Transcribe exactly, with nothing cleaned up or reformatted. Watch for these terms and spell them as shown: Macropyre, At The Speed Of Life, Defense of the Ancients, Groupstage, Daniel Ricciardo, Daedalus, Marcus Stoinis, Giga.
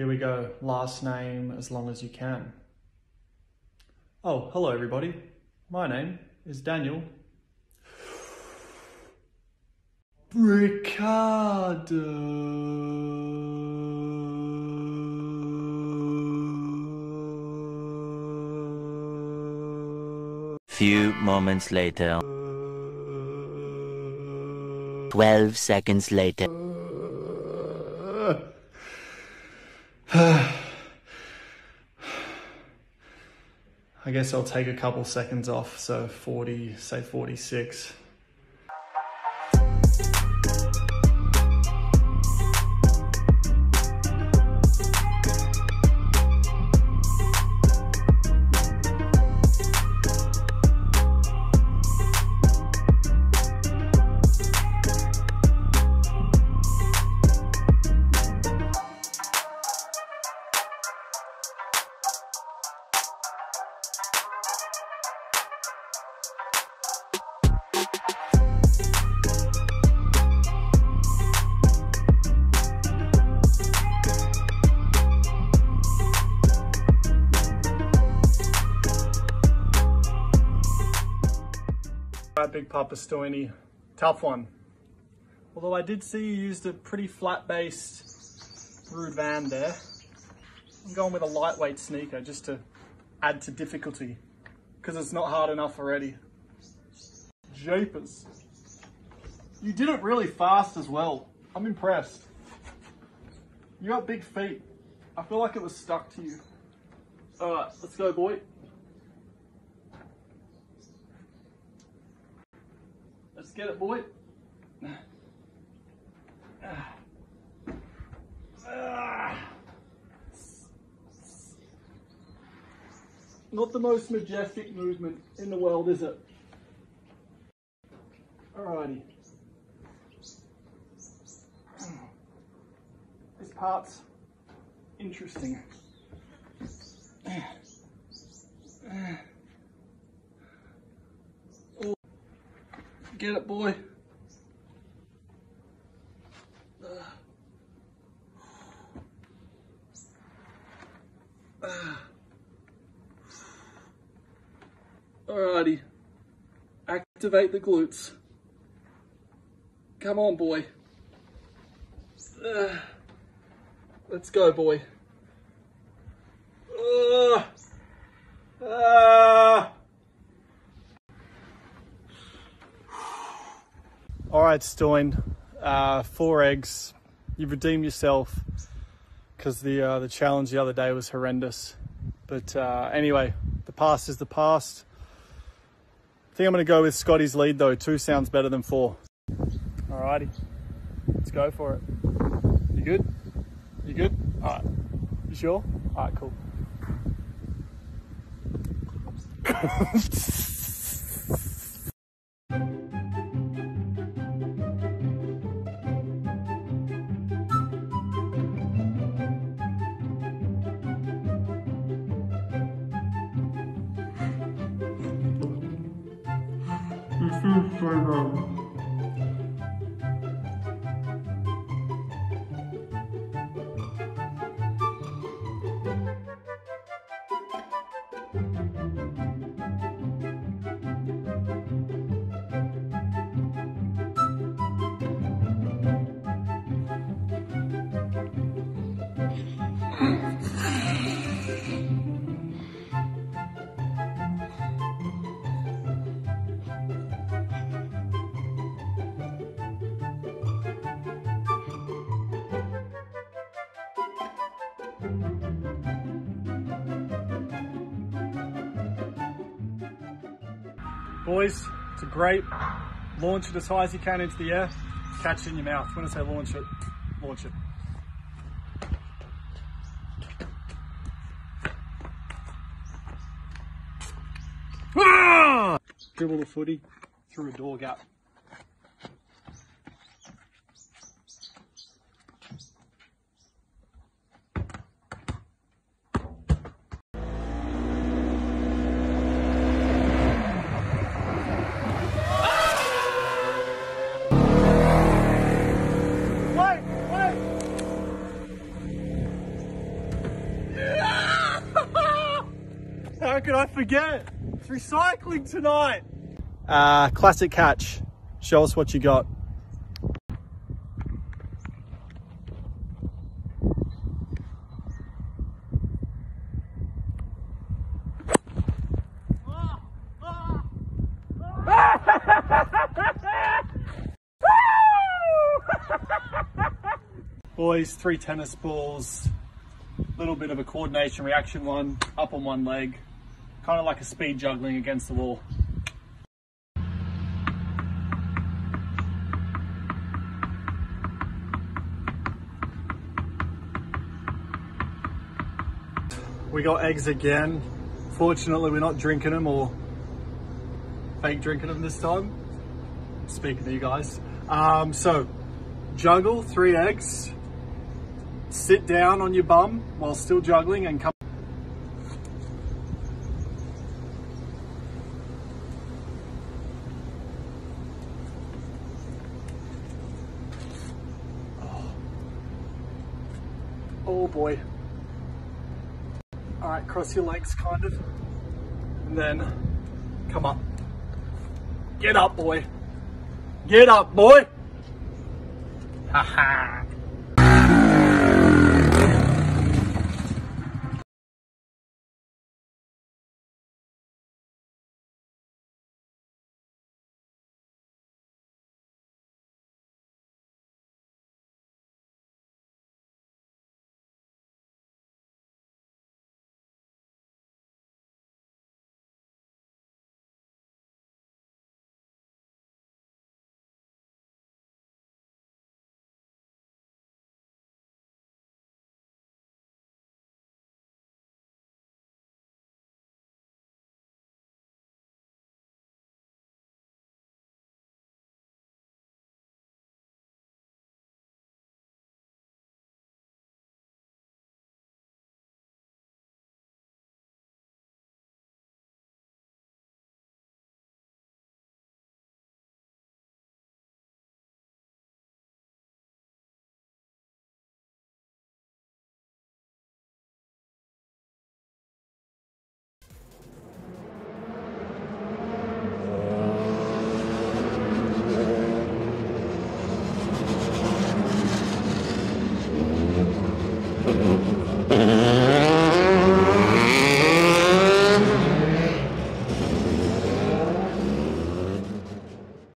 Here we go, last name as long as you can. Oh, hello everybody. My name is Daniel Ricciardo. Few moments later. Twelve seconds later. I guess I'll take a couple seconds off, so forty, say forty-six. Big Papa Stoinis, tough one. Although I did see you used a pretty flat-based Rude Van there. I'm going with a lightweight sneaker just to add to difficulty, because it's not hard enough already. Japers. You did it really fast as well. I'm impressed. You got big feet. I feel like it was stuck to you. All right, let's go, boy. Let's get it, boy. Not the most majestic movement in the world, is it? Alrighty. This part's interesting. Get it, boy. Uh. Uh. Alrighty. Activate the glutes. Come on, boy. Uh. Let's go, boy. Uh. Uh. All right, Stoin, uh, four eggs. You've redeemed yourself, because the uh, the challenge the other day was horrendous. But uh, anyway, the past is the past. I think I'm gonna go with Scotty's lead though. Two sounds better than four. All righty, let's go for it. You good? You good? All right, you sure? All right, cool. Boys, it's a grape. Launch it as high as you can into the air. Catch it in your mouth. When I say launch it, launch it. Ah! Dribble the footy through a door gap. could I forget? It's recycling tonight. Uh, classic catch. Show us what you got. Boys, three tennis balls, little bit of a coordination reaction, one up on one leg, kind of like a speed juggling against the wall. We got eggs again. Fortunately, we're not drinking them or fake drinking them this time. Speaking to you guys. Um, so, juggle three eggs. Sit down on your bum while still juggling and come. Oh, oh boy. All right, cross your legs kind of, and then come up. Get up, boy. Get up, boy. Ha ha.